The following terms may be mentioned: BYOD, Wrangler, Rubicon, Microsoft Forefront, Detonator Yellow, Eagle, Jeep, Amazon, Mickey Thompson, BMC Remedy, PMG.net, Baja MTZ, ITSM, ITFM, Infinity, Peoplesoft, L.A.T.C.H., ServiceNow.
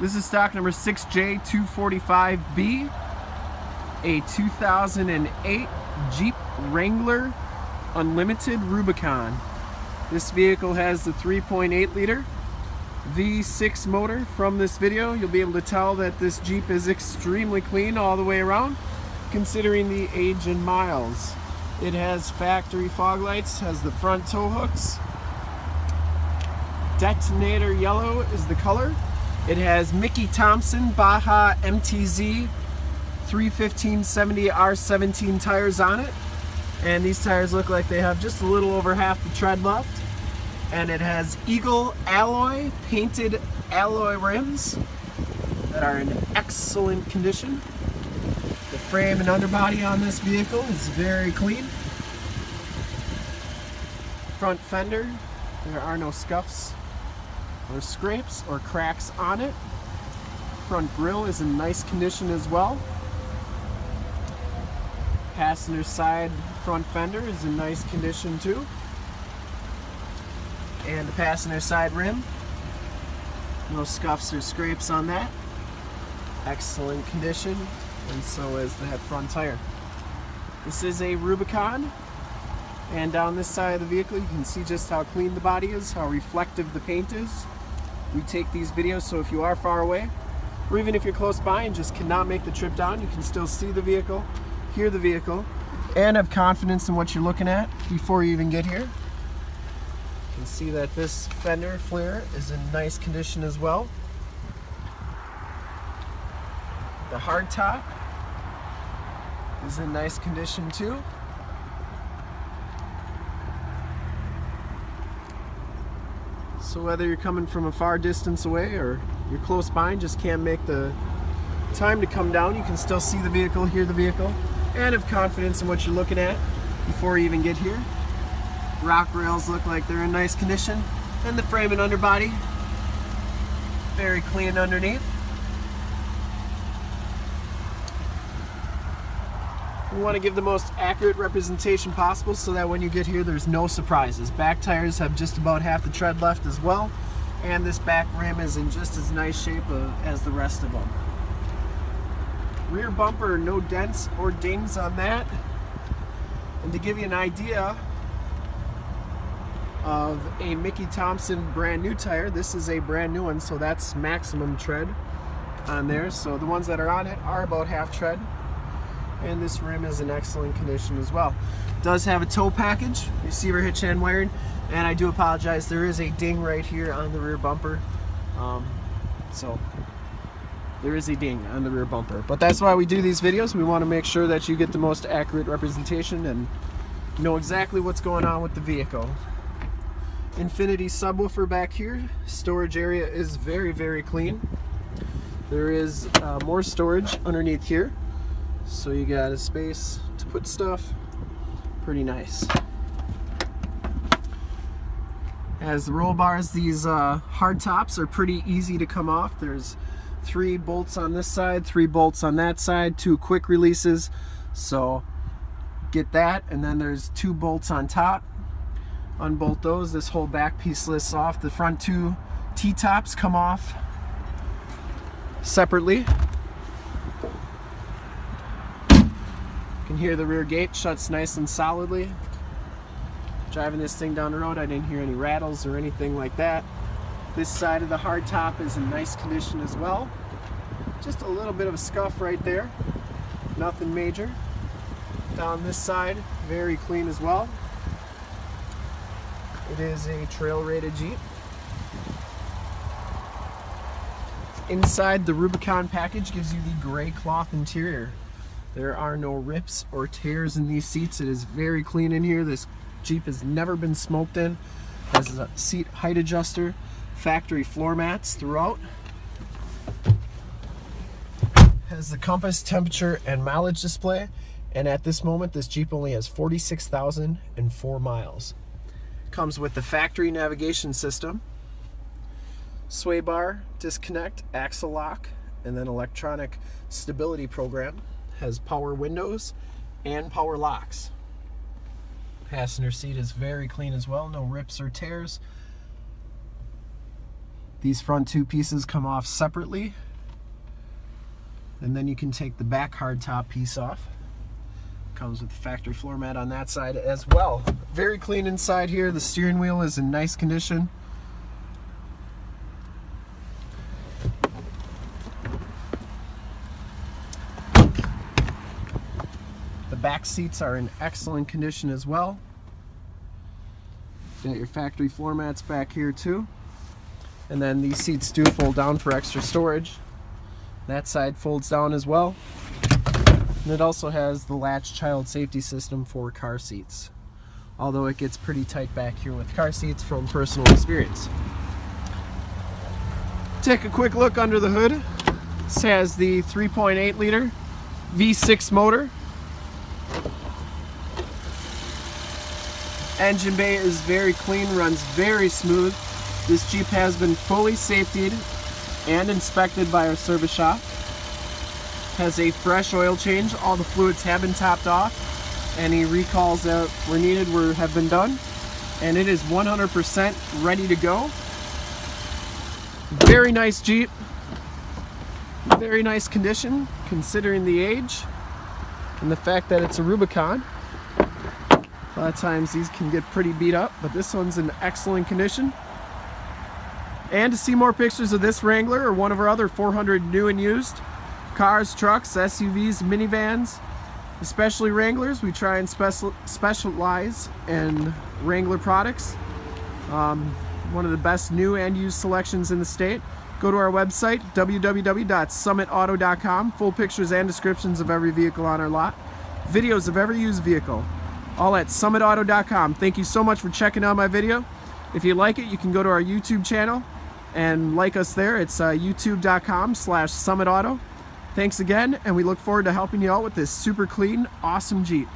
This is stock number 6J245B, a 2008 Jeep Wrangler Unlimited Rubicon. This vehicle has the 3.8 liter V6 motor. From this video, you'll be able to tell that this Jeep is extremely clean all the way around, considering the age and miles. It has factory fog lights, has the front tow hooks. Detonator Yellow is the color. It has Mickey Thompson Baja MTZ 315/70 R17 tires on it, and these tires look like they have just a little over half the tread left. And it has Eagle alloy, painted alloy rims that are in excellent condition. The frame and underbody on this vehicle is very clean. Front fender, there are no scuffs or scrapes or cracks on it. Front grille is in nice condition as well. Passenger side front fender is in nice condition too. And the passenger side rim, no scuffs or scrapes on that. Excellent condition, and so is that front tire. This is a Rubicon, and down this side of the vehicle you can see just how clean the body is, how reflective the paint is. We take these videos so if you are far away, or even if you're close by and just cannot make the trip down, you can still see the vehicle, hear the vehicle, and have confidence in what you're looking at before you even get here. You can see that this fender flare is in nice condition as well. The hard top is in nice condition too. So whether you're coming from a far distance away or you're close by and just can't make the time to come down, you can still see the vehicle, hear the vehicle, and have confidence in what you're looking at before you even get here. Rock rails look like they're in nice condition, and the frame and underbody very clean underneath. We want to give the most accurate representation possible so that when you get here there's no surprises. Back tires have just about half the tread left as well, and this back rim is in just as nice shape as the rest of them. Rear bumper, no dents or dings on that. And to give you an idea of a Mickey Thompson brand new tire, this is a brand new one, so that's maximum tread on there. So the ones that are on it are about half tread. And this rim is in excellent condition as well. Does have a tow package, receiver hitch and wiring, and I do apologize, there is a ding right here on the rear bumper. So there is a ding on the rear bumper, but that's why we do these videos. We want to make sure that you get the most accurate representation and know exactly what's going on with the vehicle. Infinity subwoofer back here. Storage area is very, very clean. There is more storage underneath here. So you got a space to put stuff, pretty nice. As the roll bars, these hard tops are pretty easy to come off. There's 3 bolts on this side, 3 bolts on that side, 2 quick releases. So get that, and then there's 2 bolts on top. Unbolt those, this whole back piece lifts off. The front 2 T-tops come off separately. Can hear the rear gate shuts nice and solidly. Driving this thing down the road, I didn't hear any rattles or anything like that. This side of the hard top is in nice condition as well. Just a little bit of a scuff right there, nothing major. Down this side, very clean as well. It is a trail rated Jeep. Inside, the Rubicon package gives you the gray cloth interior. There are no rips or tears in these seats. It is very clean in here. This Jeep has never been smoked in. Has a seat height adjuster, factory floor mats throughout. Has the compass, temperature, and mileage display. And at this moment, this Jeep only has 46,004 miles. Comes with the factory navigation system, sway bar, disconnect, axle lock, and then electronic stability program. Has power windows and power locks. Passenger seat is very clean as well, no rips or tears. These front two pieces come off separately, and then you can take the back hardtop piece off. Comes with the factory floor mat on that side as well. Very clean inside here. The steering wheel is in nice condition. The back seats are in excellent condition as well. Got your factory floor mats back here too. And then these seats do fold down for extra storage. That side folds down as well. And it also has the Latch child safety system for car seats. Although it gets pretty tight back here with car seats from personal experience. Take a quick look under the hood. This has the 3.8 liter V6 motor. Engine bay is very clean, runs very smooth. This Jeep has been fully safetied and inspected by our service shop. Has a fresh oil change. All the fluids have been topped off. Any recalls that were needed have been done. And it is 100% ready to go. Very nice Jeep. Very nice condition considering the age and the fact that it's a Rubicon. A lot of times these can get pretty beat up, but this one's in excellent condition. And to see more pictures of this Wrangler or one of our other 400 new and used cars, trucks, SUVs, minivans, especially Wranglers, we try and specialize in Wrangler products. One of the best new and used selections in the state. Go to our website, www.summitauto.com. Full pictures and descriptions of every vehicle on our lot. Videos of every used vehicle. All at summitauto.com. Thank you so much for checking out my video. If you like it, you can go to our YouTube channel and like us there. It's youtube.com/summitauto. Thanks again, and we look forward to helping you out with this super clean, awesome Jeep.